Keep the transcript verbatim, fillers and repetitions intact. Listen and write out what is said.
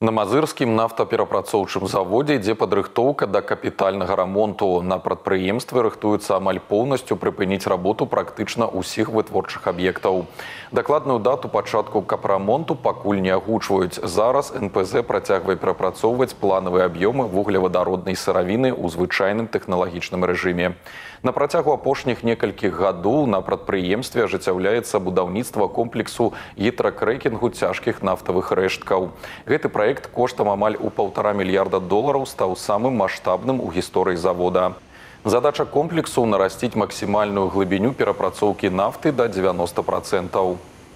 На Мозырскім нафтаперапрацоўчым заводзе ідзе падрыхтоўка да капітальнага рамонту. На прадпрыемстве рыхтуецца амаль поўнасцю прыпыніць работу практычна ўсіх вытворчых аб'ектаў. Дакладную дату пачатку капрамонту пакуль не агучваюць. Зараз эн пэ зэ працягвае перапрацоўваць планавыя аб'ёмы вуглевадароднай сыравіны ў звычайным тэхналагічным рэжыме. На працягу апошніх некалькіх гадоў на прадпрыемстве ажыццяўляецца будаўніцтва комплексу гідракрэкінгу цяжкіх нафтавых рэшткаў. Гэты праект Проект коштом амаль у полтора миллиарда долларов стал самым масштабным у истории завода. Задача комплексу – нарастить максимальную глубину перапрацоўки нафты до девяноста процентов.